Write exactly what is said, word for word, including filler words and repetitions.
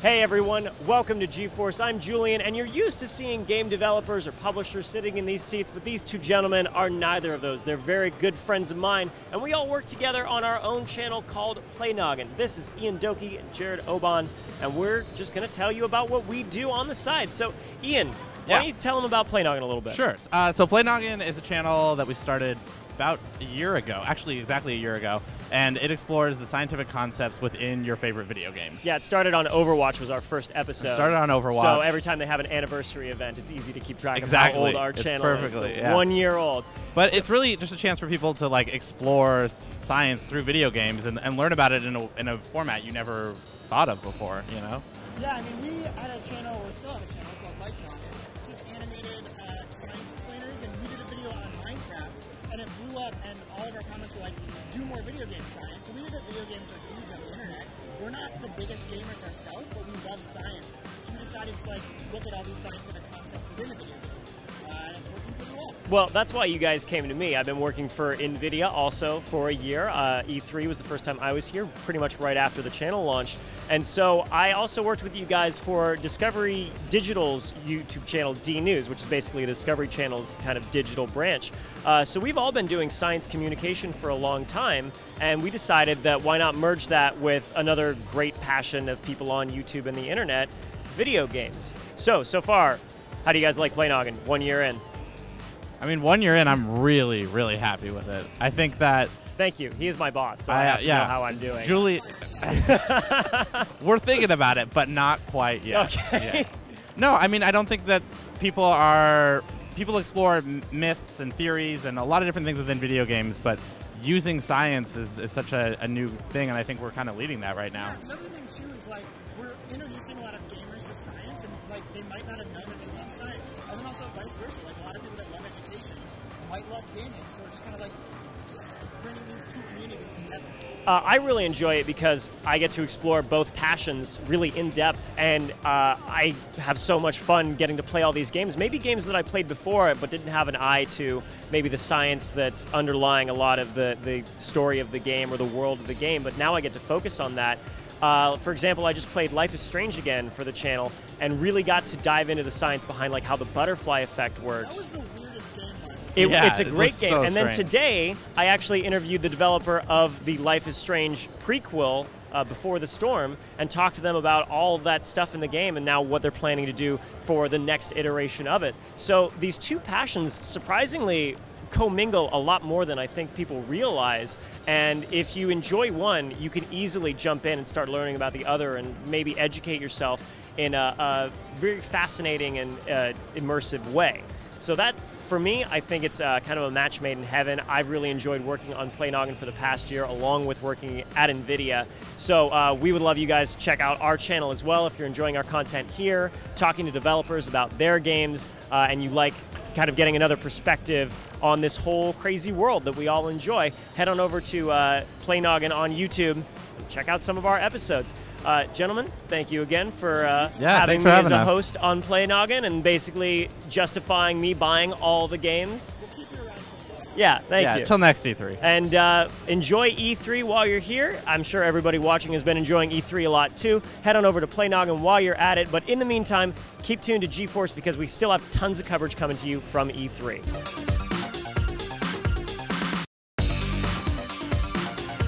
Hey everyone, welcome to GeForce. I'm Julian, and you're used to seeing game developers or publishers sitting in these seats, but these two gentlemen are neither of those. They're very good friends of mine, and we all work together on our own channel called Play Noggin. This is Ian Doki and Jared Oban, and we're just going to tell you about what we do on the side. So, Ian, why yeah. don't you tell them about Play Noggin a little bit? Sure. Uh, so Play Noggin is a channel that we started about a year ago, actually exactly a year ago, and it explores the scientific concepts within your favorite video games. Yeah, it started on Overwatch, was our first episode. It started on Overwatch. So every time they have an anniversary event, it's easy to keep track exactly. of how old our it's channel perfectly, is. So yeah. One year old. But so. It's really just a chance for people to like explore science through video games and, and learn about it in a, in a format you never thought of before, you know? Yeah, I mean, we had a channel, we still have a channel called Life is Strange, just animated uh, science explainers, and we did a video on Minecraft. And it blew up, and all of our comments were like, do more video game science. So we know that video games are huge on the internet. We're not the biggest gamers ourselves, but we love science. So we decided to like look at all these scientific concepts within the video games. Well, that's why you guys came to me. I've been working for NVIDIA also for a year. Uh, E three was the first time I was here, pretty much right after the channel launched. And so I also worked with you guys for Discovery Digital's YouTube channel, D News, which is basically Discovery Channel's kind of digital branch. Uh, so we've all been doing science communication for a long time, and we decided that why not merge that with another great passion of people on YouTube and the internet, video games. So, so far, how do you guys like Play Noggin one year in? I mean, one year in, I'm really, really happy with it. I think that... Thank you. He is my boss, so I, I have to yeah. know how I'm doing. Julie, we're thinking about it, but not quite yet. Okay. Yeah. No, I mean, I don't think that people are... People explore myths and theories and a lot of different things within video games, but using science is, is such a, a new thing, and I think we're kind of leading that right now. Yeah, another thing, too, is, like, we're introducing a lot of gamers to science, and, like, they might not have known that they love science. And then also vice versa. Like, a lot of people that love education might love gaming, so we're just kind of, like, bringing these two communities together. Uh, I really enjoy it because I get to explore both passions really in depth, and uh, I have so much fun getting to play all these games. Maybe games that I played before but didn't have an eye to maybe the science that's underlying a lot of the, the story of the game or the world of the game, but now I get to focus on that. Uh, for example, I just played Life is Strange again for the channel and really got to dive into the science behind like how the butterfly effect works. That was the weirdest game. It, yeah, it's a it great game. So and then strange. Today, I actually interviewed the developer of the Life is Strange prequel, uh, Before the Storm, and talked to them about all of that stuff in the game and now what they're planning to do for the next iteration of it. So these two passions, surprisingly, commingle a lot more than I think people realize, and if you enjoy one, you can easily jump in and start learning about the other and maybe educate yourself in a, a very fascinating and uh, immersive way. So that, for me, I think it's uh, kind of a match made in heaven. I've really enjoyed working on Play Noggin for the past year, along with working at NVIDIA. So uh, we would love you guys to check out our channel as well if you're enjoying our content here, talking to developers about their games, uh, and you like kind of getting another perspective on this whole crazy world that we all enjoy. Head on over to uh, Play Noggin on YouTube and check out some of our episodes. Uh, gentlemen, thank you again for uh, yeah, having for me having as a us. host on Play Noggin and basically justifying me buying all the games. Yeah, thank yeah, you. Until next E three. And uh, enjoy E three while you're here. I'm sure everybody watching has been enjoying E three a lot too. Head on over to Play Noggin while you're at it. But in the meantime, keep tuned to GeForce because we still have tons of coverage coming to you from E three.